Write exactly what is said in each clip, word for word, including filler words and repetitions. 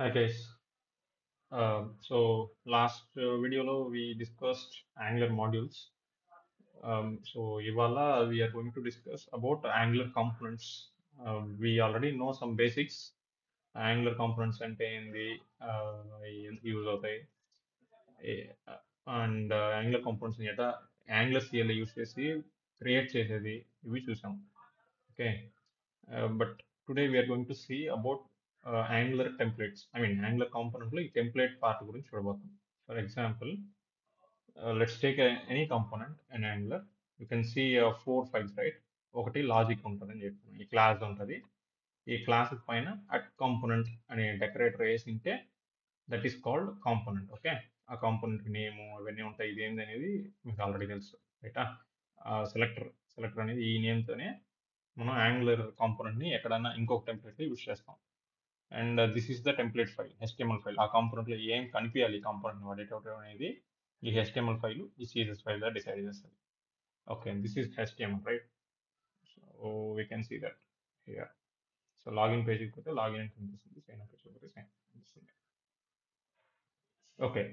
Hi guys. Um, so last uh, video lo we discussed Angular modules. Um, so ivala we are going to discuss about Angular components. Um, we already know some basics. Angular components and the uh, use and uh, Angular components neta Angular C L use chesi create chesedi ivi chusam. Okay, uh, but today we are going to see about Uh, Angular templates. I mean, Angular component like template part. For example, uh, let's take a, any component in Angular. You can see uh, four files, right? Okati logic untadi, ee class untadi. Ee class paina at component ane decorator esinte that is called component. Okay, a component name avenni untayi idi endi anedi meeku already telusu, right? Uh, selector selector anedi ee name tone mana Angular component ni ekkadana inkoka template ni use chestam. And uh, this is the template file, H T M L file. Our component like aim kanipiyali component vadetavane the H T M L file, the C S S file that decides. Okay, this is H T M L, right? So we can see that here. So login page is the login and this kind of page. Okay.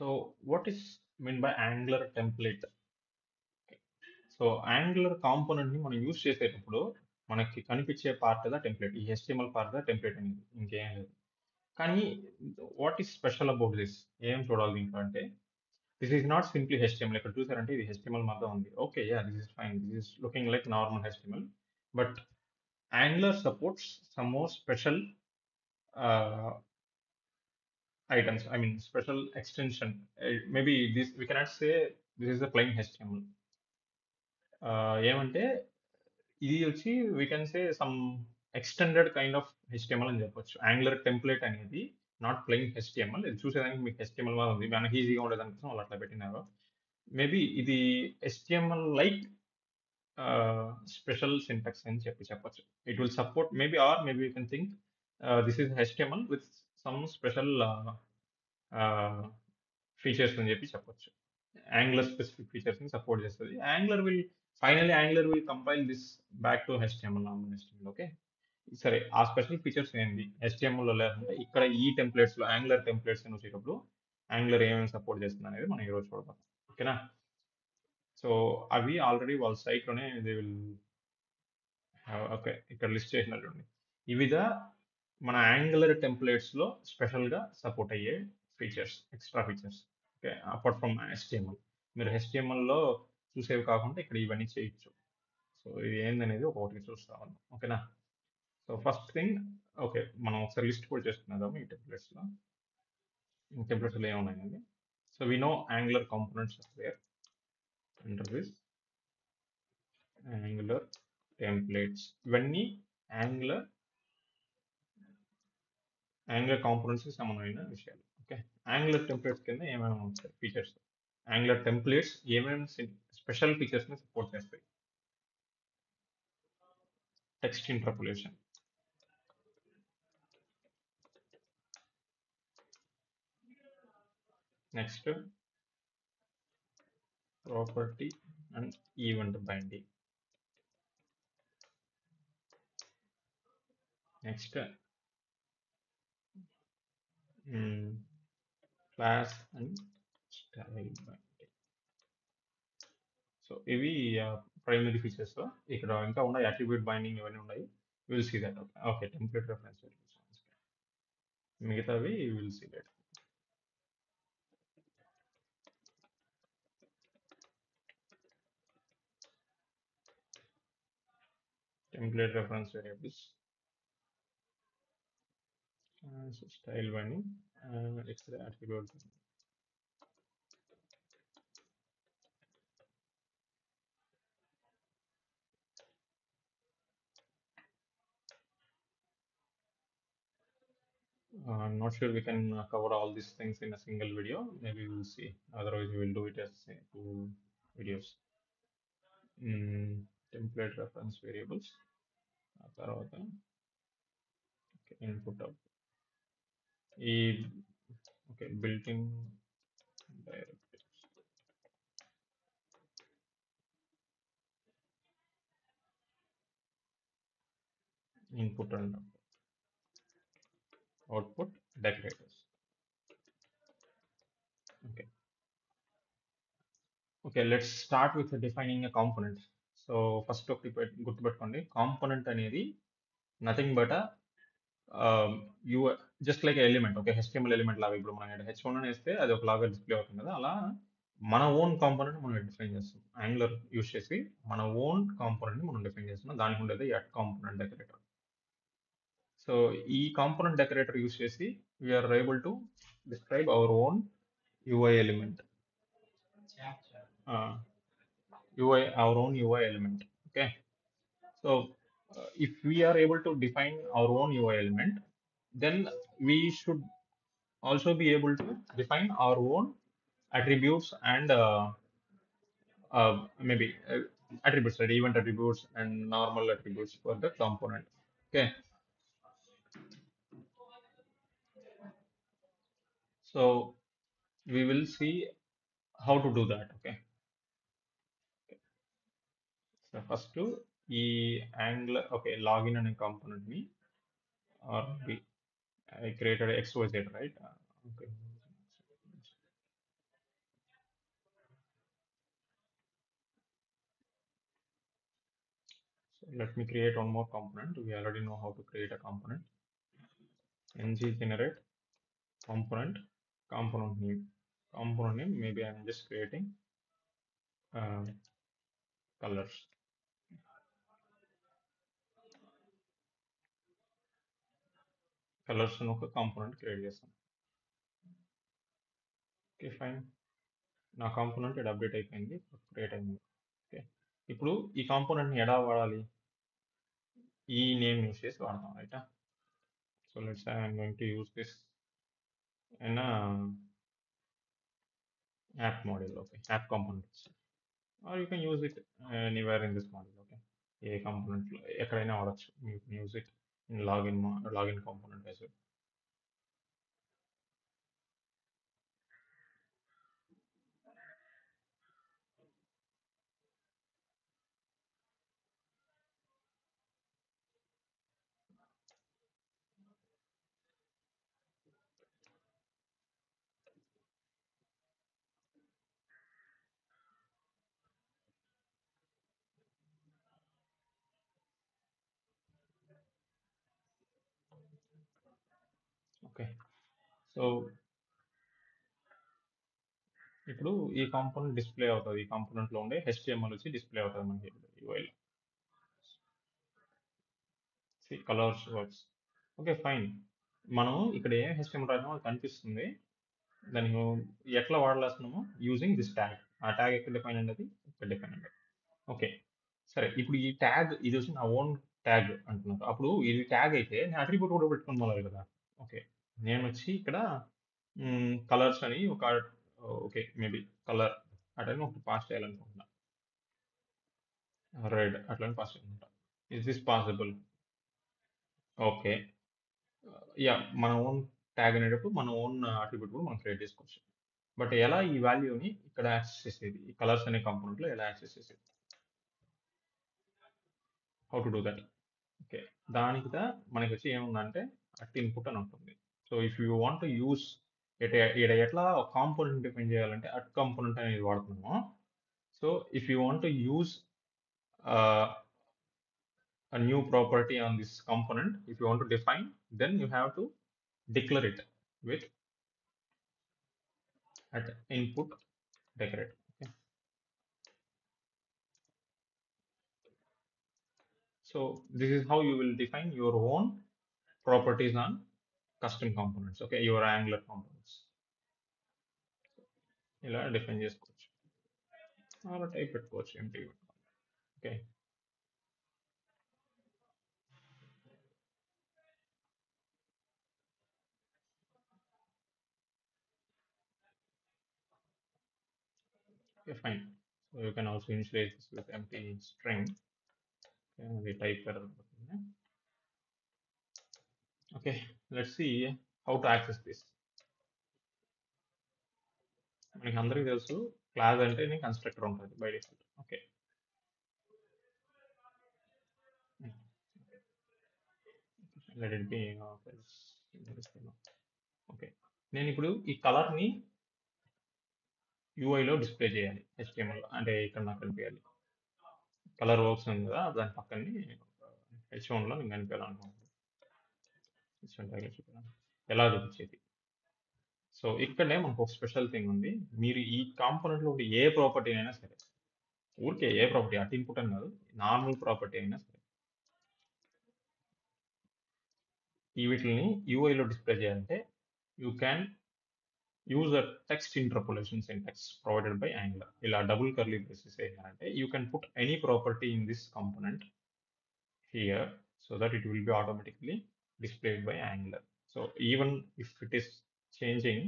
So what is meant by Angular template? Okay. So Angular component ni manu use chesetepudu మనకి కనిపించే part the template ఈ H T M L part the template అనేది ఇంకేం లేదు. కానీ what is special about this ఏం చూడాలి దీంట్లో అంటే this is not simply H T M L. ఇక్కడ చూసారంటే ఇది H T M L మాత్రం ఉంది. Okay, yeah this is fine, this is looking like normal H T M L. But Angular supports some more special items, I mean special extension. Maybe this we cannot say this is the plain H T M L. ఏమంటే ఇది వచ్చి we can say some extended kind of HTML అని చెప్పొచ్చు. Angular template అనేది not plain HTML. ఇది చూసేదానికి మీకు HTML మాత్రం ఉంది, మనకి ఈజీగా ఉండేదాని కోసం వాళ్ళు అట్లా పెట్టినారు. మేబీ ఇది హెచ్టిఎంఎల్ లైక్ స్పెషల్ సింటాక్స్ అని చెప్పి చెప్పొచ్చు. It will support maybe or maybe you can think this is HTML with some special features అని చెప్పి చెప్పొచ్చు. యాంగులర్ స్పెసిఫిక్ ఫీచర్స్ని సపోర్ట్ చేస్తుంది. Angular will finally Angular will compile this back to HTML normal HTML. Okay, సరే ఆ special features ఏంటి హెచ్టిఎంఎల్లో లేదంటే ఇక్కడ ఈ టెంప్లేట్స్లో యాంగులర్ టెంప్లేట్స్ అని వచ్చేటప్పుడు యాంగులర్ ఏమేమి సపోర్ట్ చేస్తుంది అనేది మనం ఈరోజు చూడతాం. ఓకేనా? సో అవి ఆల్రెడీ వాళ్ళ సైట్లోనే దే విల్ హ్యావ్. ఓకే, ఇక్కడ లిస్ట్ చేసినట్టు ఉంది. ఇవి దా మన యాంగులర్ టెంప్లేట్స్లో స్పెషల్గా సపోర్ట్ అయ్యే features, extra features. Okay, apart from HTML మీరు హెచ్టిఎంఎల్లో చూసేవి కాకుండా ఇక్కడ ఇవన్నీ చేయొచ్చు. సో ఇది ఏందనేది ఒకటి చూస్తామని. ఓకేనా? సో ఫస్ట్ థింగ్, ఓకే మనం ఒకసారి లిస్ట్ కూడా చేసుకునేదాము ఈ టెంప్లెట్స్లో ఈ టెంప్లెట్స్లో ఏమున్నాయనేది. So we know Angular components where interviews Angular templates. ఇవన్నీ యాంగులర్ యాంగులర్ కాంపోనెంట్స్కి సంబంధమైన విషయాలు. ఓకే, యాంగులర్ టెంప్లెట్స్ కింద ఏమేమి ఉంటాయి ఫీచర్స్? Angular templates ఏమేమి స్పెషల్ ఫీచర్స్ ని సపోర్ట్ చేస్తాయి? Text interpolation, next property and event binding, next class and so ఇవి ప్రైమరీ ఫీచర్స్. ఇక్కడ ఇంకా ఉన్నాయి అట్రిబ్యూట్ బైండింగ్ ఇవన్నీ ఉన్నాయి. Will see that. Okay, template reference మిగతావి will see that. Template reference variables, style binding, extra attribute. Uh, I'm not sure we can uh, cover all these things in a single video. Maybe we'll see. Otherwise, we will do it as uh, two videos. Mm, template reference variables. Okay, input output. E, okay, built-in directives. Input and output. output decorators. Okay. Okay, let's start with defining a component. So first talk about component is nothing but a um, you just like an element. Okay, H T M L element la vibro mana H one is the other lager display out another ala mana own component mana define as Angular use case mana own component mana define as na dani hunde the at component decorator. So e component decorator use case we are able to describe our own U I element. Uh, U I, our own U I element. Okay, so uh, if we are able to define our own U I element, then we should also be able to define our own attributes and uh, uh, maybe uh, attributes, right? Event attributes and normal attributes for the component. Okay, so we will see how to do that. Okay. So first to e Angular, okay, login and a component me or be I created X Y Z, right? Okay. So let me create one more component. We already know how to create a component. Ng generate component, component name, component name. Maybe I'm just creating uh, colors. Colors no component creation. Okay, fine. Now component is update ayyindi create ayyindi. Okay, ippudu ee component ni eda vadali ee name use chesi vadam, right? So let's say I'm going to use this in a app module. Okay, app component, or you can use it anywhere in this module. Okay, a component ekkadaina vadochu, you can use it in login login component as well. Okay, so ఇప్పుడు ఈ component display అవుతది. ఈ component లో ఉండే H T M L వచ్చి display అవుతది మనకి U I లో. See colors words. Okay, fine. మనం ఇక్కడ ఏ H T M L రాయనో కనిపిస్తుంది. దాని ఎట్లా వాడాలస్తున్నామో యూజింగ్ దిస్ ట్యాగ్. ఆ ట్యాగ్ ఎక్కడ డిఫైన్ అయ్యింది? ఇక్కడ డిఫైన్ అయ్యింది. ఓకే. సరే, ఇప్పుడు ఈ ట్యాగ్ ఇది వచ్చి నా ఓన్ ట్యాగ్ అంటున్నారు. అప్పుడు ఇది ట్యాగ్ అయితే నేను అట్రిబ్యూట్ కూడా పెట్టుకోవాలి కదా. ఓకే, నేను వచ్చి ఇక్కడ కలర్స్ అని ఒక ఓకే మేబీ కలర్ అట్లా ఒకటి పాస్ చేయాలనుకుంటున్నా, రెడ్ అట్లా పాస్ చేయాలనుకుంటా. Is this possible? Okay, yeah, మన ఓన్ ట్యాగ్ అనేటప్పుడు మన ఓన్ అట్రిబ్యూట్ కూడా మనం క్రియేట్ చేసుకోవచ్చు. బట్ ఎలా ఈ వాల్యూని ఇక్కడ యాక్సెస్ చేసేది? ఈ కలర్స్ అనే కాంపోనెంట్లో ఎలా యాక్సెస్ చేసేది? How to do that? Okay, దానికి మనకి వచ్చి ఏముందంటే అట్ ఇన్పుట్ అని ఉంటుంది. So if you want use at ఇక్కడ ఎట్లా కాంపోనెంట్ డిఫైన్ చేయాలంటే అట్ కాంపోనెంట్ అనేది వాడుతున్నాము. So if you want use new property on this component, if you want define, then you have to declare it with at input decorate. So this is how you will define your own properties on custom components. Okay, your Angular components ila define chesukochu or type pettukochu empty. Okay, okay, fine. So you can also initialize this with empty string. Okay, we type error. Okay, let's see how to access this. Maniki andariki telusu class ante ne constructor untadi by default. Okay. Let it be. Okay, నేను ఇప్పుడు ఈ కలర్ని యూఐలో display చేయాలి. HTML అంటే ఇక్కడ నాకు కనిపించాలి, colour option ఉంది కదా, దాని పక్కనే హెచ్ఓన్లో నేను కనిపించాలనుకుంటున్నాను, ఎలా చూపించేది. సో ఇక్కడే మనకు ఒక స్పెషల్ థింగ్ ఉంది, మీరు ఈ కాంపోనెంట్లో ఉండే ఏ ప్రాపర్టీ అయినా సరే, ఊరికే ఏ ప్రాపర్టీ అటు ఇన్పుట్ అని కాదు, నార్మల్ ప్రాపర్టీ అయినా సరే ఈ వీటిని యూఐలో డిస్ప్లే చేయాలంటే you can use a text interpolation syntax provided by Angular. ఇలా డబుల్ కర్లీ బ్రేసెస్ చేయాలంటే you can put any property in this component here so that it will be automatically displayed by Angular. So even if it is changing,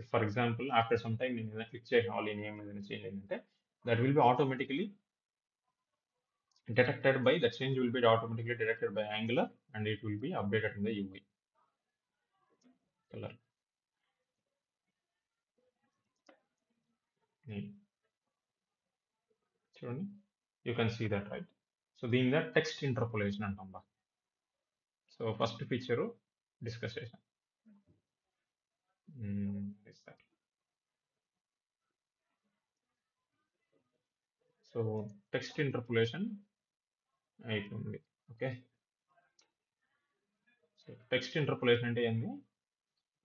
if for example after some time in the click check all in name is going to change like that, that will be automatically detected by the change will be automatically detected by Angular and it will be updated in the U I color name. Chudandi, you can see that, right? So being that text interpolation antamba. So first feature discussion. Mm, exactly. So text interpolation aipondi. Okay, so text interpolation ante endi,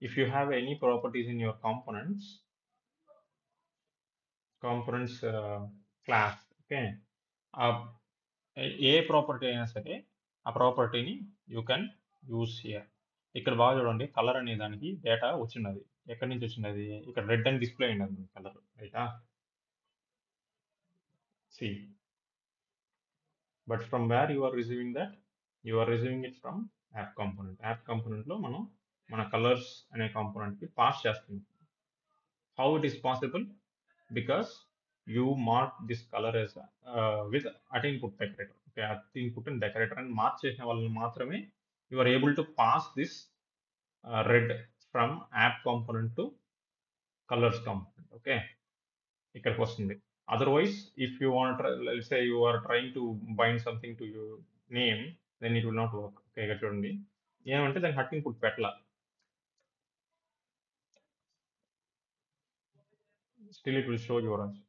if you have any properties in your components components uh, class, okay, a a property aina sare a property ni you can use here. ఇక్కడ బాగా చూడండి, colour అనే దానికి data వచ్చినది, ఎక్కడి నుంచి వచ్చినది, ఇక్కడ రెడ్ అండ్ డిస్ప్లే అయినది కలర్, రైటా? See but from where you are receiving that, you are receiving it from app component. App కాంపోనెంట్లో మనం మన కలర్స్ అనే కాంపోనెంట్కి పాస్ చేస్తున్నాం. How it is possible? Because you mark this colour as with at input decorator. Okay, at input and decorator అని mark చేసిన వాళ్ళని మాత్రమే you are able to pass this uh, red from app component to colors component. Okay, ikkada vastundi. Otherwise if you want to, let's say you are trying to bind something to your name, then it will not work. Okay, ikkada chudandi em ante dan hat input petla, still it will show you orange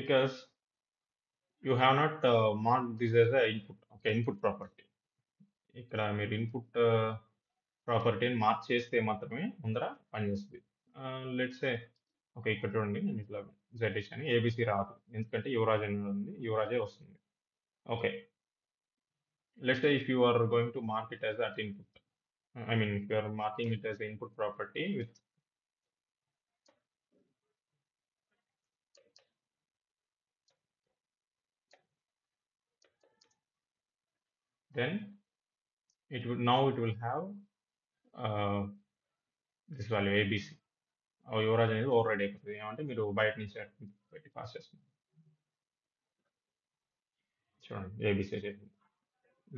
because you have not uh, marked this as a input. Okay, input property. ఇక్కడ మీరు input ప్రాపర్టీని mark చేస్తే మాత్రమే ముందర పనిచేస్తుంది. Let's say okay, ఇక్కడ చూడండి, నేను ఇట్లా జెడ్ఎస్ అని ఏబిసి రాదు, ఎందుకంటే యువరాజ్ అని ఉంది, యువరాజే వస్తుంది. Okay, let's say if you are going to mark it as at input, I mean if you are marking it as input property with then it would now it will have uh, this value abc or your range is already అయిపోతుంది. ఏమంటే మీరు బయట నుంచి పెట్టి pass చేస్తున్నారు చూడండి, abc చేయండి,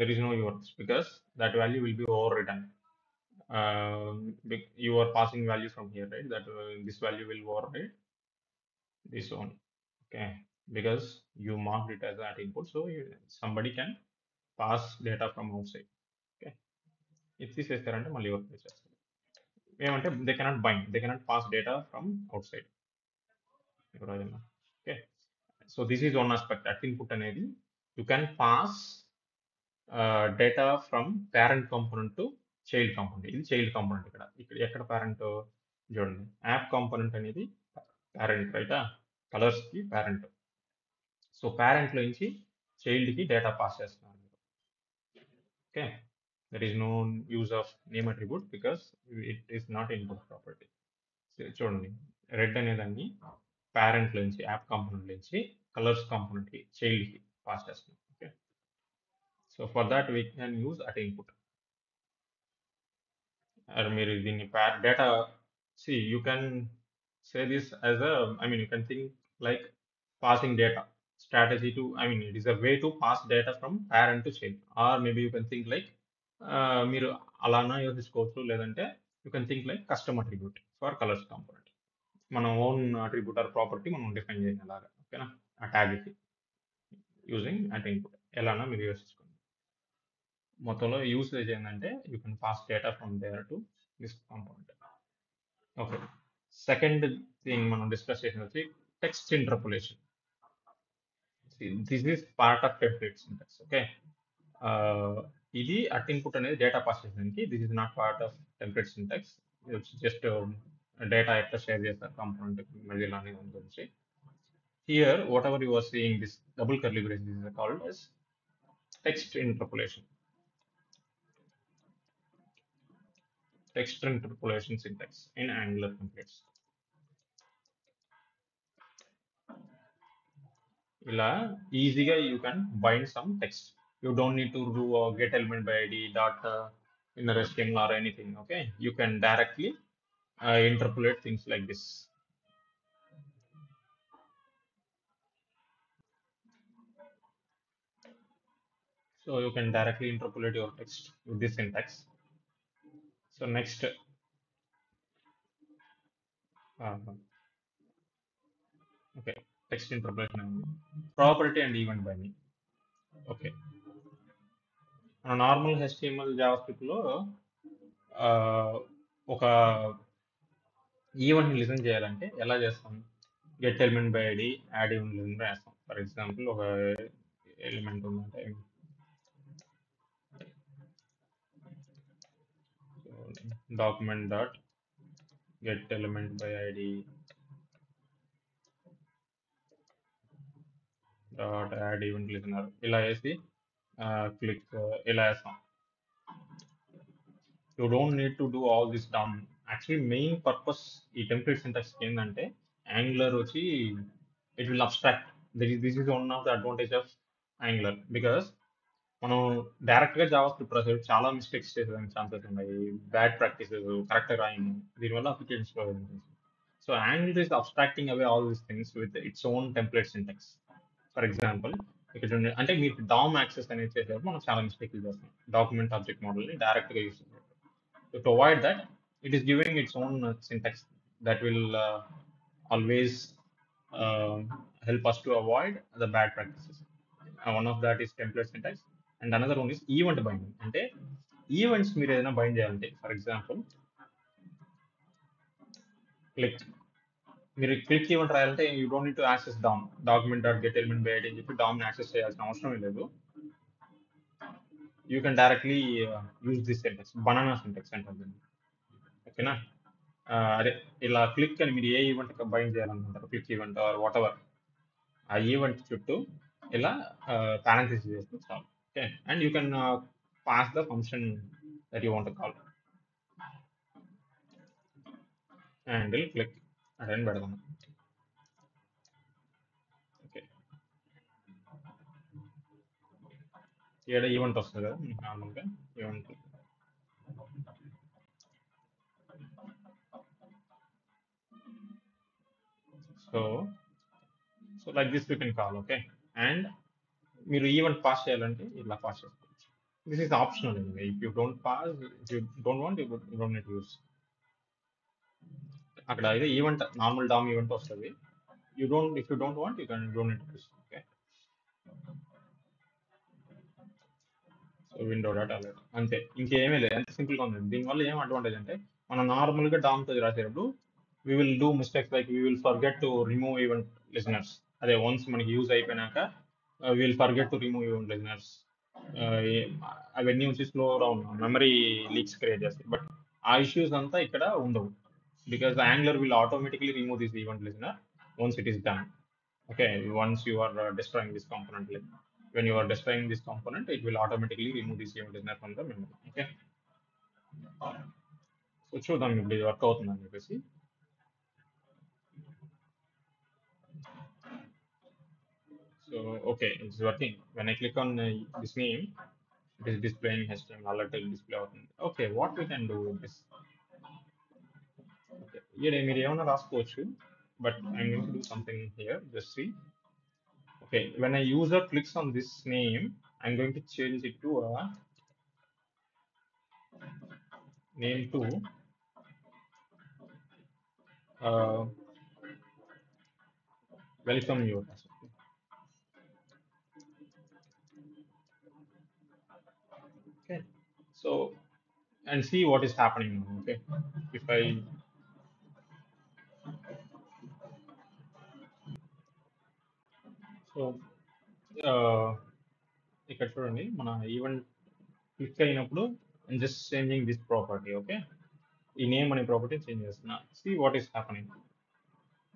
there is no yours because that value will be overwritten. Uh, you are passing value from here, right? That uh, this value will overwrite this one. Okay, because you marked it as that input, so you, somebody can pass data from outside. If this is there, malli work chestadu emante they cannot bind, they cannot pass data from outside. Okay, so this is one aspect. At input anedi you can pass uh, data from parent component to child component. Idi child component, ikkada ikkada ekkada parent jodandi, app component anedi parent, right? Colors ki parent, so parent lo inchi child ki data pass chestunnaru. Okay, there is no use of name attribute because it is not input property. So చూడండి, red అనే దాన్ని parent నుంచి app component నుంచి colours component కి child కి pass చేస్తున్నాం. Okay, so for that we can use at input. Or మీరు దీన్ని data see you can say this as a, I mean you can think like passing data strategy to, I mean it is a way to pass data from parent to child, or maybe you can think like మీరు అలానా యోచించుకోవచ్చు, లేదంటే you can think like custom attribute for colours component. మన own attribute or property మనం define చేయాలి అలాగా. ఓకేనా, ఆ ట్యాగ్కి యూజింగ్ అట్ ఇన్పుట్ ఎలానా మీరు యోచించుకోండి. మొత్తంలో యూసేజ్ ఏంటంటే you can pass data from there to list component. Okay, second thing మనం డిస్కస్ చేసిన వచ్చి text interpolation. This is part of template syntax. Okay, ఇది అట్ ఇన్పుట్ అనేది డేటా పాస్ చేయడానికి, this is not part of template syntax. Just data ఎట్లా share చేస్తారు component మెజీల్ అనే దాని గురించి. Here, whatever you are seeing, this double curly braces is called as text interpolation. Text interpolation syntax in Angular templates. Ila easy guy, you can bind some text. You don't need to do a get element by I D dot uh, in the H T M L or anything. Okay, you can directly uh, interpolate things like this. So you can directly interpolate your text with this syntax. So next, uh, okay, text interpolation, property and event binding. Okay, on a normal H T M L JavaScript lo, uh, oka event ni listen cheyalante ela chestam, get element by I D, add event listen rastam. For example, oka element unnante. Document dot get element by I D dot add event listener. L I S E, uh, click uh, L I S E. You don't need to do all this down. Actually, main purpose e template syntax came and Angular ochi it will abstract. This is one of the advantage of Angular, because మనం direct గా JavaScript రాసాడు చాలా mistakes చేసేదానికి chances ఉన్నాయి, bad practices, correct రాయము, దీనివల్ల applications. So Angular is abstracting away all these things with its own template syntax. For example, ఇక్కడ అంటే మీకు డామ్ యాక్సెస్ అనేది చేసేటప్పుడు మనం చాలా మిస్టేక్లు చేస్తాం, డాక్యుమెంట్ ఆబ్జెక్ట్ మోడల్ ని డైరెక్ట్ గా యూస్ చేస్తాం. To avoid that, it is giving its own syntax that will always help us to avoid the bad practices. One of that is template syntax. And another one is event binding. అంటే events మీరు ఏదైనా bind చేయాలంటే, for example click, మీరు click event రాయాలంటే you don't need to access DOM, document dot get element by ID అని చెప్పి DOM access చేయాల్సిన అవసరం లేదు. You can directly use this syntax, banana syntax అంటే. ఓకేనా, అదే ఇలా క్లిక్ అని మీరు ఏ ఈవెంట్ బైండ్ చేయాలనుకుంటారు, click event or whatever, ఆ ఈవెంట్ చుట్టూ ఇలా పారాంథసిస్ చేస్తే చాలు. Okay, and you can uh, pass the function that you want to call, and we'll click and then better than. Okay, here the event was there, normal event. So, so like this we can call. Okay, and మీరు event pass చేయాలంటే ఇలా pass చేసుకోవచ్చు. This is optional. If you don't pass, if you don't want, you don't need to use. అక్కడ ఇదే event, normal DOM event వస్తుంది. You don't, if you don't want, you can don't need to use. Okay, so window dot alert, అంతే, ఇంకేమీ లేదు. ఎంత సింపుల్గా ఉంది. దీనివల్ల ఏం అడ్వాంటేజ్ అంటే, మనం నార్మల్గా డామ్తో రాసేటప్పుడు we will do mistakes like we will forget to remove event listeners. అదే వన్స్ మనకి యూజ్ అయిపోయినాక Uh, we will forget to remove event listeners. అవన్నీ వచ్చి slow round memory leaks create చేస్తాయి. బట్ ఆ ఇష్యూస్ అంతా ఇక్కడ ఉండవు, because Angular will automatically remove this event listener once it is done. Okay, once you are uh, destroying this component, like, when you are destroying this component, it will automatically remove this event listener from the memory. Okay, so చూద్దాం ఇప్పుడు ఇది work అవుతుందని చెప్పేసి. So okay, it's working. When I click on uh, this name, it is displaying H T M L alert display out. Okay, what we can do with this? Okay, here I am not asked coach, but I'm going to do something here. Just see. Okay, when a user clicks on this name, I'm going to change it to a name to uh, welcome you. Okay, So, and see what is happening now, okay? If I so uh ఇక్కడ చూడండి మన event click అయినప్పుడు and just changing this property, okay? ఈ name అనే property change చేస్తున్నా. See what is happening.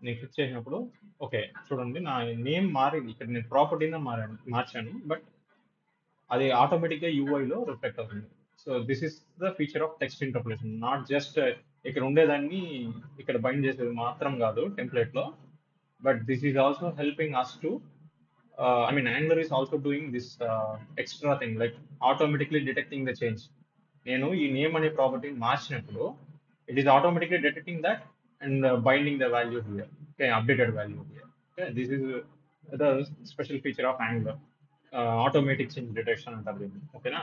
నేను click చేసినప్పుడు okay చూడండి నా నేమ్ మారింది. ఇక్కడ నేను ప్రాపర్టీనే మారాను మార్చాను బట్ అది ఆటోమేటిక్ గా యూఐ లో రిఫ్లెక్ట్ అవుతుంది. So this is the feature of text interpretation. Not just ఇక్కడ ఉండేదాన్ని ఇక్కడ బైండ్ చేసేది మాత్రం కాదు టెంప్లెట్ లో, but this is also helping us to Uh, I mean, Angular is also doing this uh, extra thing, like automatically detecting the change. You know, you name any property, match it is automatically detecting that and uh, binding the value here, okay, updated value here. Okay, this is uh, the special feature of Angular, uh, automatic change detection. Okay, na?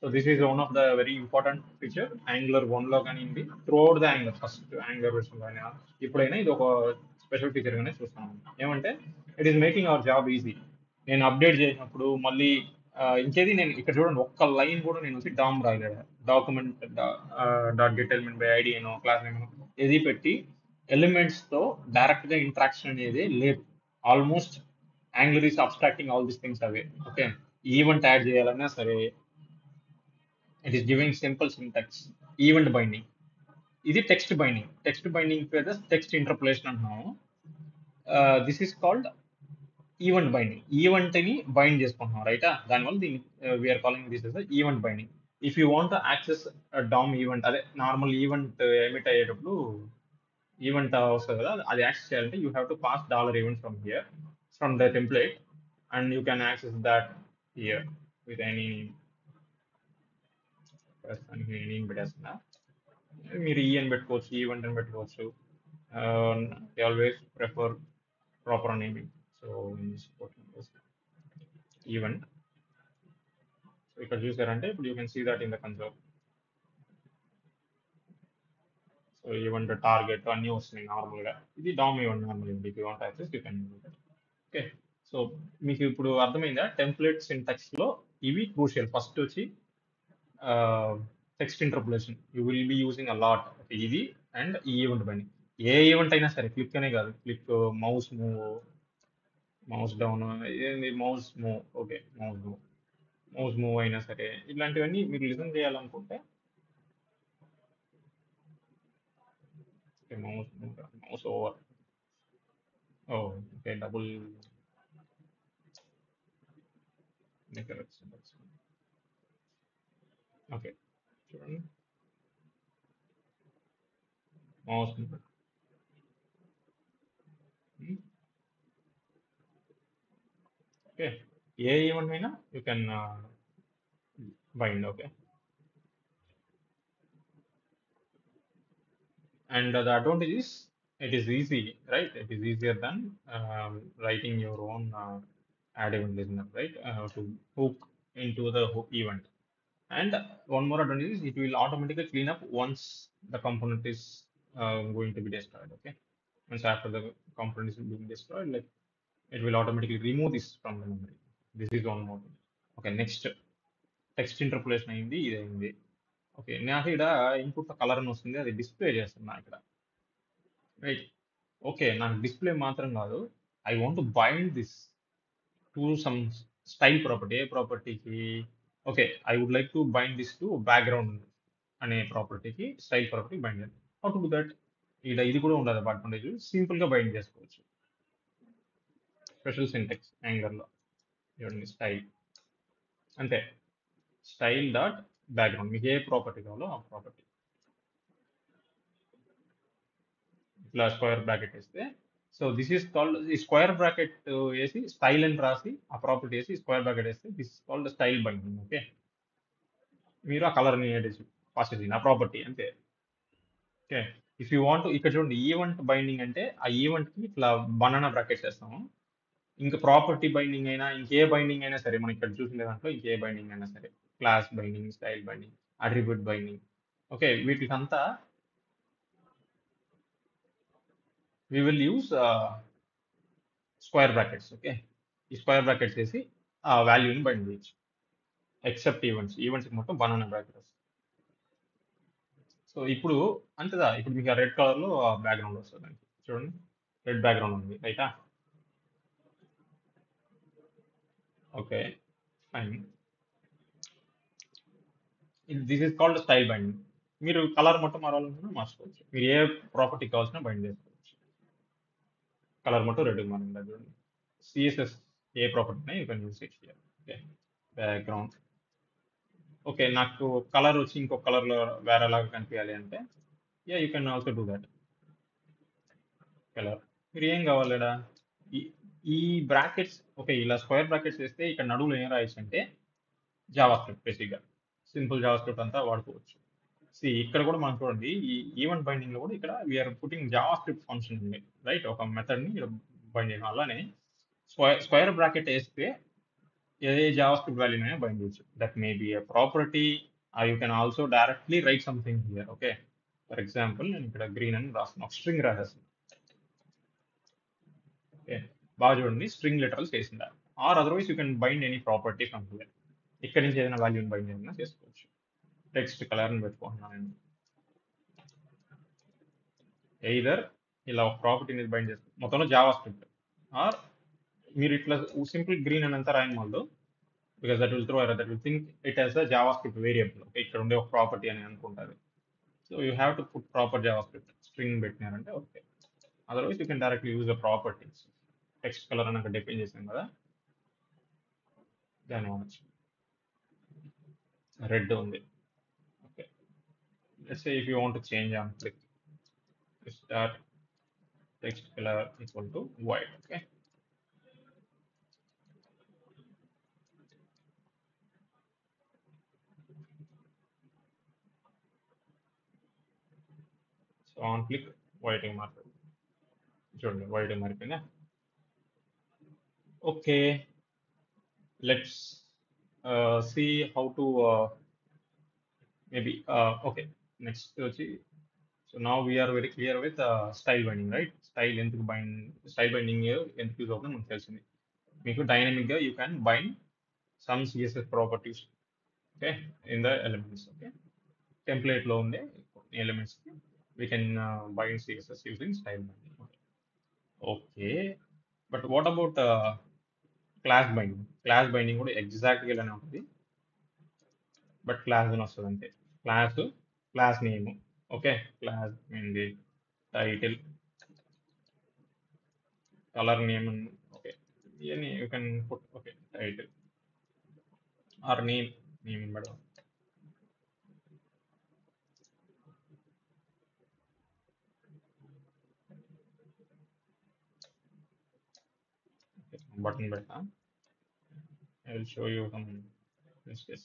So this is one of the very important feature. Angular one log and in the throughout the Angular first Angular version. Now, this special feature is చూస్తాను. It is making our job easy. నేను update చేసినప్పుడు మళ్ళీ ఇంకేది నేను ఇక్కడ చూడండి ఒక్క line కూడా నేను వచ్చి డామ్ రాయలేడు. Document dot get element by ID అనో క్లాస్ నేమ్ ఏది పెట్టి ఎలిమెంట్స్తో డైరెక్ట్గా ఇంట్రాక్షన్ అనేది లేదు. Almost Angular is abstracting all these things away. Okay, event add చేయాలన్నా సరే it is giving simple syntax, event binding. ఇది టెక్స్ట్ బైండింగ్, టెక్స్ట్ బైండింగ్ పేద టెక్స్ట్ ఇంటర్పోలేషన్ అంటున్నాము. This is called event binding. ఈవెంట్ని బైండ్ చేసుకుంటున్నాం రైటా, దానివల్ల దీన్ని we are calling this is the event binding. If you want access DOM event, అదే normal event emit అయ్యేటప్పుడు ఈవెంట్ వస్తుంది కదా, అది యాక్సెస్ చేయాలంటే you have to pass dollar event from here from the template and you can access that here with any name పెట్టేస్తున్నా. మీరు E అని పెట్టుకోవచ్చు, ఈవెంట్ అని పెట్టుకోవచ్చు. Always prefer proper naming. So event ఇక్కడ చూసారంటే ఇప్పుడు you can see that in the console. So event target అన్నీ వస్తున్నాయి నార్మల్గా. ఇది DOM event normal event you want access you can. Okay, so మీకు ఇప్పుడు అర్థమైందా టెంప్లెట్ సింటాక్స్లో ఇవి క్రూషియల్. ఫస్ట్ వచ్చి text interpolation you will be using a lot. ఇది అండ్ ఈ ఈవెంట్ బైండింగ్. ఏ ఈవెంట్ అయినా సరే క్లిక్ అనే కాదు, click mouse move mouse down ఏంది mouse move okay mouse move mouse move అయినా సరే ఇలాంటివన్నీ మీరు లిసన్ చేయాలనుకుంటే mouse move mouse over okay double okay చూడండి మౌస్ ఓకే ఏ ఈవెంట్ అయినా you can bind. Okay, and the advantage is it is easy right, it is easier than writing your own add event listener, right, uh, to hook into the event. And one more advantage is it will automatically clean up once the component is uh, going to be destroyed. Okay, once after the component is being destroyed, like it will automatically remove this from the memory. This is one more thing. Okay, next text interpolation ayindi ide ayindi. Okay, naaku ida input color nu ostundi adi display chestunna ikkada, right? Okay, naaku display matram kaadu I want to bind this to some style property, a property ki okay I would like to bind this to background అనే ప్రాపర్టీకి style property bind చేయాలి. How to do that? ఇక్కడ ఇది కూడా ఉండదు advantage, సింపుల్గా bind చేసుకోవచ్చు. Special syntax యాంగులర్లో చూడండి స్టైల్ అంతే, స్టైల్ డాట్ బ్యాక్గ్రౌండ్. మీకు ఏ ప్రాపర్టీ కావాలో ఆ ప్రాపర్టీ ఇట్లా స్క్వేర్ బ్రాకెట్ వేస్తే సో దిస్ ఈస్ కాల్డ్ ఈ స్క్వేర్ బ్రాకెట్ వేసి స్టైల్ అని రాసి ఆ ప్రాపర్టీ వేసి స్క్వేర్ బ్రాకెట్ వేస్తే this is called style binding. Okay, మీరు ఆ కలర్ని పాస్ చేసిన ఆ ప్రాపర్టీ అంతే. ఓకే, ఇఫ్ యూ వాంట్ ఇక్కడ చూడండి ఈవెంట్ బైండింగ్ అంటే ఆ ఈవెంట్కి ఇట్లా బనానా బ్రాకెట్ చేస్తాము. ఇంకా ప్రాపర్టీ బైండింగ్ అయినా ఇంకే బైండింగ్ అయినా సరే మనం ఇక్కడ చూసిన దాంట్లో ఇంకే బైండింగ్ అయినా సరే class binding, style binding, attribute binding. Okay, వీటికంతా we will use uh, square brackets. Okay, ee square brackets chesi aa value ni bind cheyich except events events ki mottham banana brackets. So ఇప్పుడు అంతేదా, ఇప్పుడు మీకు red కలర్లో background వస్తుంది దానికి, చూడండి red background ఉంది రైటా. Okay fine, this is called style binding. మీరు కలర్ మొత్తం మారాలనుకున్నా మార్చుకోవచ్చు, మీరు ఏ ప్రాపర్టీ కావాల్సిన బైండ్ చేసుకోవచ్చు. కలర్ మొత్తం రెడ్కి మారిందా చూడండి. సిఎస్ఎస్ ఏ ప్రాపర్టీనే you can use it here. Okay background, okay నాకు కలర్ వచ్చి ఇంకో కలర్లో వేరేలాగా కనిపించాలి అంటే yeah you can also do that. Colour మీరు ఏం కావాలడా ఈ ఈ బ్రాకెట్స్, ఓకే ఇలా స్క్వేర్ బ్రాకెట్స్ వేస్తే ఇక్కడ నడువులు ఏం రాయొచ్చు అంటే జావాస్క్రిప్ట్, బేసిక్గా సింపుల్ జావాస్క్రిప్ట్ అంతా వాడుకోవచ్చు. సి ఇక్కడ కూడా మనం చూడండి ఈ ఈవెంట్ బైండింగ్లో కూడా ఇక్కడ వీఆర్ పుట్టింగ్ జావాస్క్రిప్ట్ ఫంక్షన్ ఉంది రైట్, ఒక మెథడ్ని ఇక్కడ బైండ్ చేయడం. అలానే స్క్వేర్ స్క్వేర్ బ్రాకెట్ వేస్తే ఏ జావాస్క్రిప్ట్ వాల్యూనైనా బైండ్ చేయొచ్చు. That may be a property, or you can also directly write something here. Okay for example నేను ఇక్కడ గ్రీన్ అని రాస్తున్నా, స్ట్రింగ్ రాసేస్తాను. ఓకే బాగా చూడండి స్ట్రింగ్ లిటరల్స్ చేసిందా. Or otherwise you can bind any property from here, ఇక్కడ నుంచి ఏదైనా వాల్యూని బైండ్ ఏదైనా చేసుకోవచ్చు. టెక్స్ట్ కలర్ని పెట్టుకుంటున్నాను నేను, ఎయిదర్ ఇలా ఒక ప్రాపర్టీని బైండ్ చేసుకుంటాను మొత్తంలో జావాస్క్రిప్ట్, ఆర్ మీరు ఇట్లా సింపుల్ గ్రీన్ అని అంతా రాయని వాళ్ళు, because that will throw that will think it as the JavaScript variable. Okay ఇక్కడ ఉండే ఒక ప్రాపర్టీ అని అనుకుంటారు, so you have to put proper JavaScript string పెట్టినారంటే okay. Otherwise you can directly use the properties. Text colour అని అక్కడ define చేసాం కదా, దాని వాడచ్చు రెడ్ ఉంది. Okay let's say if you want to change on click start text colour equal to white. Okay so on click white మార్పు చూడండి white మారిపోయిందా. Okay, let's uh, see how to uh, maybe uh, okay next. So now we are very clear with uh, style binding, right? Style enthu bind style binding here enthu use avutundho manaku telusindi. Meeku dynamic ga you can bind some C S S properties okay in the elements. Okay, template lo unde elements we can uh, bind C S S using style binding. Okay, okay but what about uh, class binding? Class binding కూడా ఎగ్జాక్ట్గా ఇలానే ఉంటుంది, but class అని వస్తుంది అంతే. Class class name, okay class ఏంటి title colour name, okay ఇవన్నీ you can put. Okay title or name, name madam button beta. I will show you some this case.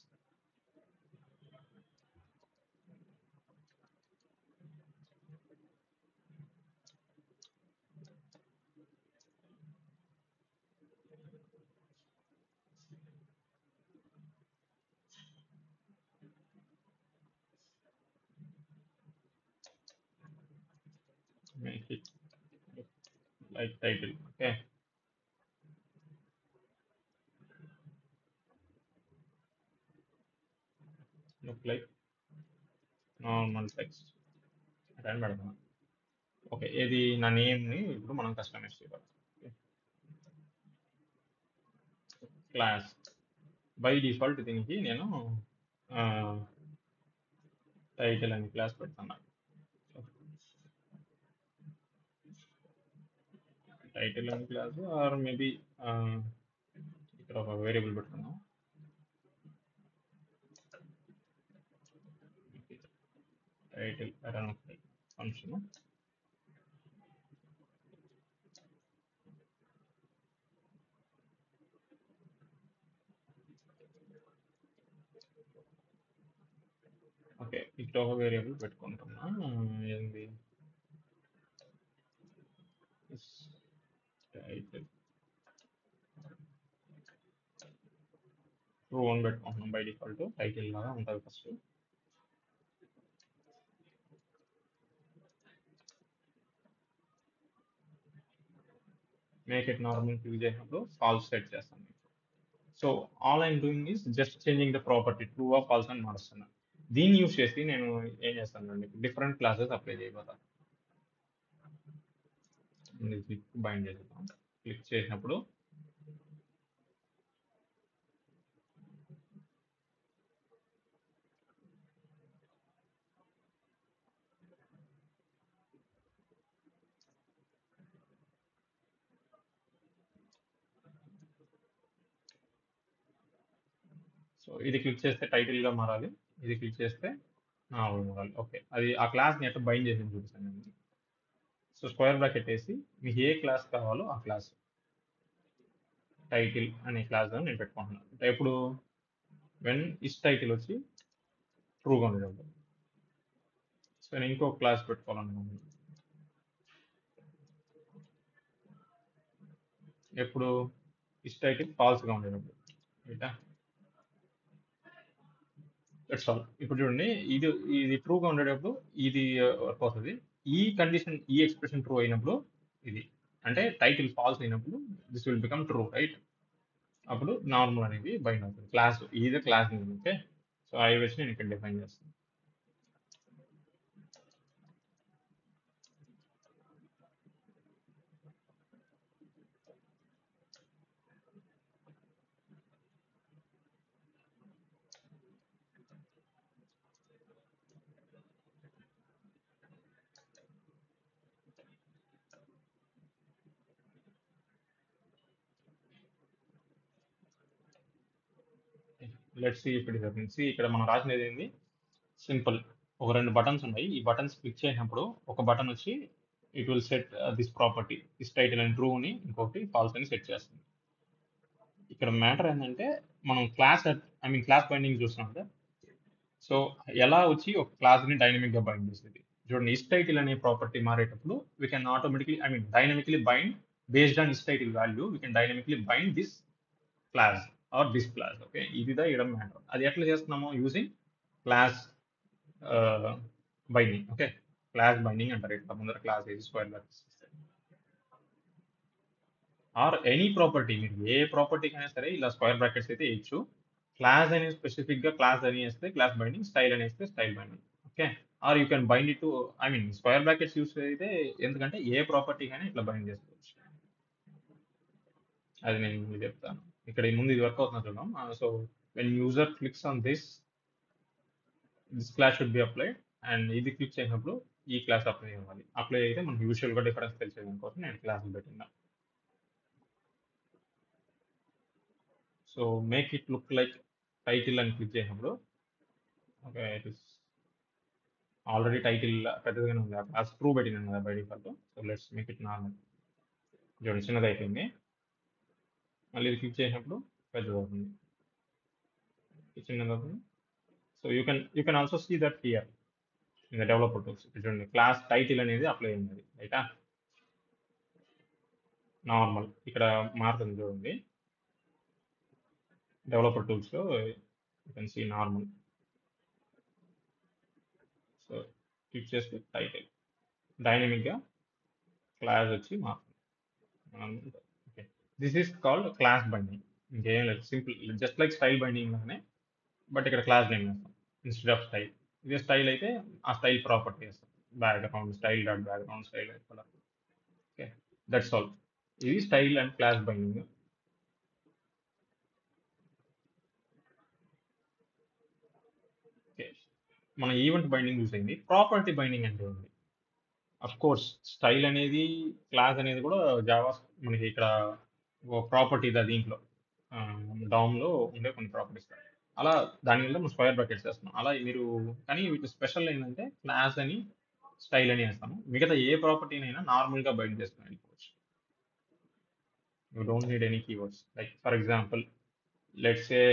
Make it like title. Okay. Look like normal text and madam. Okay, edi na name ni ippudu manam customize cheyalam. Class by default diniki nenu uh title and class pettana. Title and class or maybe uh ikkada oka variable pettana. Title array function okay ikkada oka variable pettukuntunna endi title row one pettukuntunna by default title laga untadu first. Make it normal to use false set చేస్తాను. So all I'm doing is just changing the property true or false and marustunnam. దీన్ని use చేసి నేను ఏం చేస్తానండి, different classes apply చేయబోతాను. Click bind చేస్తాను, click చేసినప్పుడు so ఇది క్లిక్ చేస్తే టైటిల్గా మారాలి, ఇది క్లిక్ చేస్తే మారాలి. ఓకే, అది ఆ క్లాస్ని ఎట్లా బైండ్ చేసి చూపిస్తాను. సో స్క్వేర్ బ్రాకెట్ వేసి మీకు ఏ క్లాస్ కావాలో ఆ క్లాస్ టైటిల్ అనే క్లాస్ నేను పెట్టుకుంటున్నాను. అంటే ఇప్పుడు వెన్ ఇస్ టైటిల్ వచ్చి ట్రూగా ఉండదు. సో నేను ఇంకో క్లాస్ పెట్టుకోవాలనుకుంటున్నాను. ఎప్పుడు ఇస్ టైటిల్ ఫాల్స్గా ఉండేటప్పుడు రైటా. It's all. ఇప్పుడు చూడండి, ఇది ఇది ట్రూగా ఉండేటప్పుడు ఇది వర్క్ అవుతుంది. ఈ కండిషన్, ఈ ఎక్స్ప్రెషన్ ట్రూ అయినప్పుడు ఇది, అంటే టైటిల్ ఫాల్స్ అయినప్పుడు this will become true right. అప్పుడు నార్మల్ అనేది బైండ్ అవుతుంది. క్లాస్ ఇది class name. Okay, so I వచ్చి నేను ఇక్కడ డిఫైన్ చేస్తాను. Let's see if it happens. ఇక్కడ మనం రాసినది ఏంది, సింపుల్. ఒక రెండు బటన్స్ ఉన్నాయి. ఈ బటన్స్ క్లిక్ చేసినప్పుడు ఒక బటన్ వచ్చి it will set this property, this title and true అని, ఇంకొకటి ఫాల్స్ అని సెట్ చేస్తుంది. ఇక్కడ మ్యాటర్ ఏంటంటే మనం class I mean class binding చూస్తున్నాం కదా. సో ఎలా వచ్చి ఒక క్లాస్ని డైనమిక్గా బైండ్ చేసేది చూడండి. ఇస్ టైటిల్ అనే ప్రాపర్టీ మారేటప్పుడు we can automatically I mean dynamically bind based on is title value we can dynamically bind this class or this class. Okay, ఇది దా ఇవ్వడం మ్యాటర్. అది ఎట్లా చేస్తున్నాము, using class binding. Okay, class binding అంటారు. ఇట్లా ముందర class as square brackets or any property, మీరు ఏ ప్రాపర్టీ అయినా సరే ఇలా స్క్వేర్ బ్రాకెట్స్ అయితే వేయచ్చు. క్లాస్ అనేది స్పెసిఫిక్గా క్లాస్ అని వేస్తే క్లాస్ బైండింగ్, స్టైల్ అని వేస్తే style binding. Okay, or you can bind it to I mean square brackets use అయితే ఎందుకంటే ఏ ప్రాపర్టీ అయినా ఇట్లా బైండ్ చేసుకోవచ్చు. అది నేను చెప్తాను. ఇక్కడ ముందు ఇది వర్క్ అవుతున్నా చూద్దాం. So when user clicks on this, this class should be applied and ఇది క్లిక్ చేసినప్పుడు ఈ క్లాస్ అప్లై అవ్వాలి. అప్లై అయితే మనకి యూజువల్గా డిఫరెన్స్ తెలిసేదాని కోసం నేను క్లాస్ని పెట్టినా. So make it look like title అని క్లిక్ చేసినప్పుడు okay, it is already title పెద్దదిగానే ఉంది. క్లాస్ ట్రూ పెట్టినాను కదా by default. So let's make it normal. చూడండి, చిన్నది అయిపోయింది. మళ్ళీ ఇది క్లిక్ చేసినప్పుడు పెద్దది అవుతుంది, చిన్నది అవుతుంది. So you can you can also see that here in the developer tools. చూడండి, క్లాస్ టైటిల్ అనేది అప్లై అయినది రైటా, నార్మల్ ఇక్కడ మారుతుంది. చూడండి డెవలపర్ టూల్స్లో you can see normal. So click చేస్తే టైటిల్ డైనమిక్గా క్లాస్ వచ్చి మారుతుంది. This is called class binding. Again, like simple, just like style binding lane, but ikkada class name istam instead of style. This style aithe aa style property istam background style dot background style color. Okay, that's all. This style and class binding. Okay, mana event binding use ayindi. Property binding ante undi. Of course style anedi class anedi kuda java maniki ikkada property దా దీంట్లో డౌన్లో ఉండే కొన్ని properties అలా దానివల్ల మనం square brackets వేస్తున్నాం. అలా మీరు కానీ వీటి స్పెషల్ ఏంటంటే క్లాస్ అని స్టైల్ అని వేస్తాము. మిగతా ఏ ప్రాపర్టీనైనా నార్మల్గా బైండ్ చేసుకుని వెళ్ళిపోవచ్చు. You don't need any keywords. Like for example let's a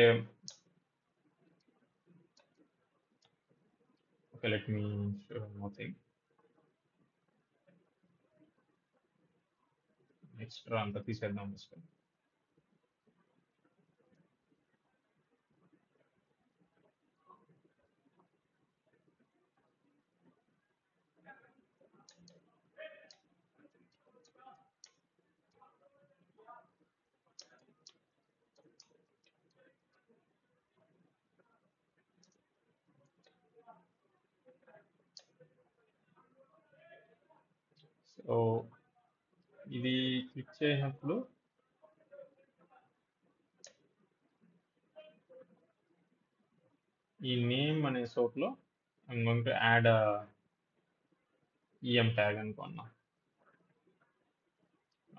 okay let me show one thing. Extra అంతా తీసేద్దాం. So ఇది క్లిక్ చేసినప్పుడు ఈ నేమ్ అనే సోప్ లో I'm going to add a em tag అనుకున్నా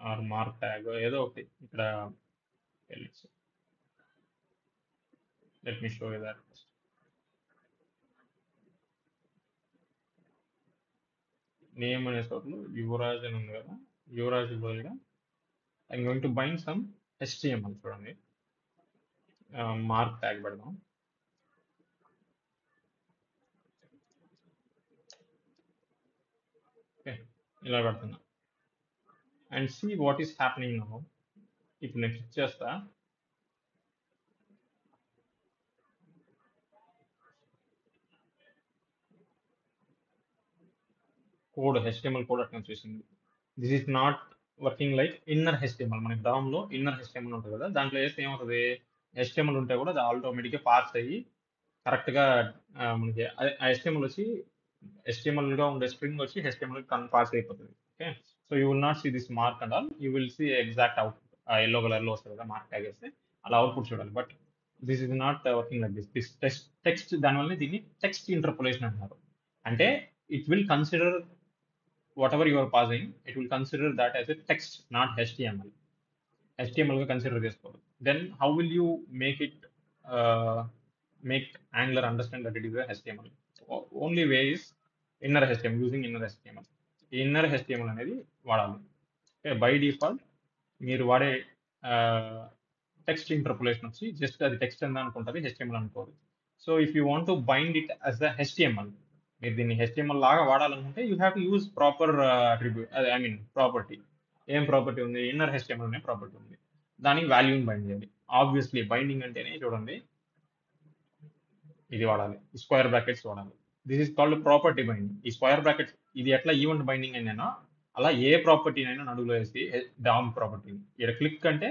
or mark tag ఏదో ఒకటి ఇక్కడ వెళ్ళచ్చు. Let me show you that. Name and Yuvraj and Ungara. Yuvraj Bulga. I'm going to bind some H T M L for me. Uh, mark tag but now. Okay. And see what is happening now. If next just that. Code H T M L code translation. This is not working like inner H T M L. Mani DOM lo inner H T M L unte kada dantlo este em avutadi H T M L unte kuda adu automatically parse ayi correct ga maniki H T M L vachi H T M L lo unde string vachi H T M L ki parse ayipothadi. Okay, so you will not see this mark and all. You will see exact output uh, yellow color lo ostadi kada mark tag este ala output chudali. But this is not uh, working like this. This text text danvalane deenni text interpolation antaru. Ante it will consider whatever you are passing, it will consider that as a text, not H T M L. H T M L will consider this code. Then how will you make it, uh, make Angular understand that it is a H T M L? So only way is inner H T M L, using inner H T M L. Inner H T M L అనేది వాడాలి. Okay, by default, మీరు వాడే text interpolation వచ్చి just అది text అని అనుకుంటుంది, H T M L అనుకోదు. So if you want to bind it as a H T M L, మీరు దీన్ని హెచ్టిఎంఎల్ లాగా వాడాలనుకుంటే you have to use proper attribute, I mean property. ఏం property ఉంది? ఇన్నర్ హెచ్టిఎంఎల్ అనే property ఉంది. దానికి వాల్యూని బైండ్ చేయాలి. ఆబ్వియస్లీ బైండింగ్ అంటేనే చూడండి ఇది వాడాలి, స్క్వేర్ బ్రాకెట్స్ వాడాలి. This is called property binding. ఈ స్క్వేర్ బ్రాకెట్స్ ఇది ఎట్లా ఈవెంట్ బైండింగ్ అయినా అలా ఏ ప్రాపర్టీనైనా నడుగులో వేసి డామ్ ప్రాపర్టీని ఇక్కడ క్లిక్ అంటే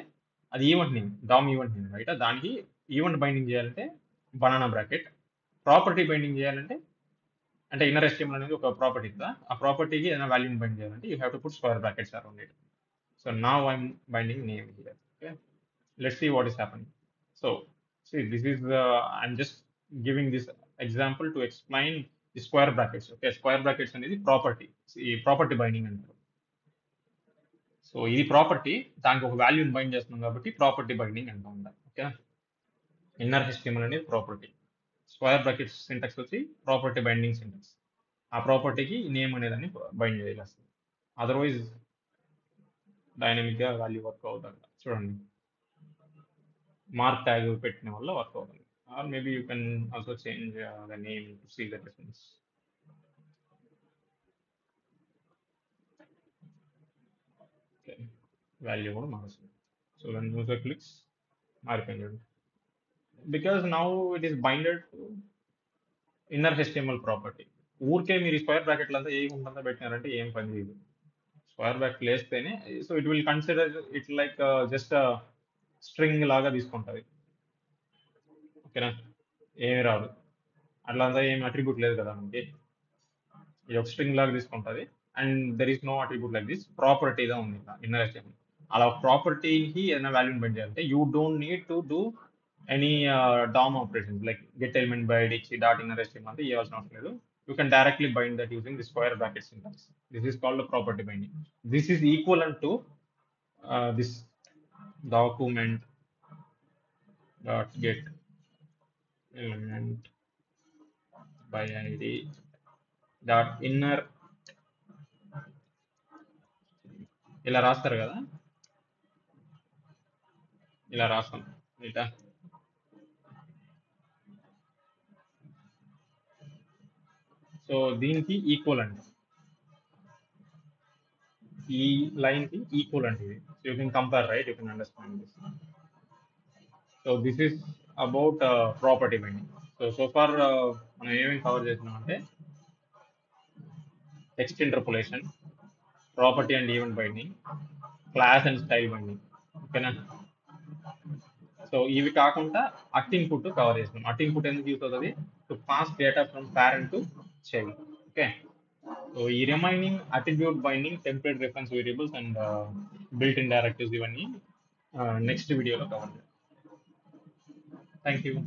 అది event name, DOM event name right. దానికి ఈవెంట్ బైండింగ్ చేయాలంటే బనానా బ్రాకెట్, ప్రాపర్టీ బైండింగ్ చేయాలంటే అంటే ఇన్నర్ హెచ్టిఎంఎల్ అనేది ఒక ప్రాపర్టీ కదా, ఆ ప్రాపర్టీకి ఏదైనా వాల్యూని బైండ్ చేయాలంటే you have to put square brackets around it. So now I'm binding name here. Okay, let's see what is happening. So see this is I'm just giving this example to explain the square brackets. Okay, square brackets అనేది property, ఈ property binding అంటారు. So ఇది property, దానికి ఒక వాల్యూని bind చేస్తున్నాం కాబట్టి property binding అంటూ ఉండాలి. ఓకే, ఇన్నర్ హెచ్టిఎంఎల్ అనేది ప్రాపర్టీ, స్క్వేర్ బ్రాకెట్స్ సింటాక్స్ వచ్చి ప్రాపర్టీ బైండింగ్ సింటాక్స్. ఆ ప్రాపర్టీకి నేమ్ అనేదాన్ని బైండ్ చేయాల్సింది, అదర్వైజ్ డైనమిక్గా వాల్యూ వర్క్ అవుతుంది. చూడండి మార్క్ ట్యాగ్ పెట్టిన వల్ల వర్క్ అవుతుంది. Or maybe you can also change the name to see the difference. Value కూడా మారుస్తుంది. సో వెన్ యూజర్ క్లిక్స్ మారిపోయింది because now it is binded to inner H T M L property. Urke meer square bracket lanta em untanda pettinarante em pani chedu. Square bracket lestene so it will consider it like uh, just a string laga iskuntadi. Okay na, em raadu atlanta em attribute ledhu kada manaki, ee ok string laga iskuntadi and there is no attribute like this. Property da undi inner H T M L, ala property ki edana value bind cheyalante you don't need to do any uh, D O M operations like get element by dict dot inner H T M L ante ye avasam ledu. You can directly bind that using the square bracket syntax. This is called a property binding. This is equivalent to uh, this document dot get element by id dot inner ila rastaru kada ila rastam ita. So దీనికి equivalent, ఈ line కి equivalent ఇది. So you can compare right, you can understand this. So this is about property binding. So so far మనం ఏమేమి cover చేసినాం అంటే text interpolation, property and event binding, class and style binding. ఓకేనా, so ఇవి కాకుండా at input cover చేసినాం. At input ఎందుకు use అవుతుంది? To pass data from parent to child. Okay, So area mining, attribute binding, template reference variables, and uh, built-in directives, even in uh, next video. Thank you.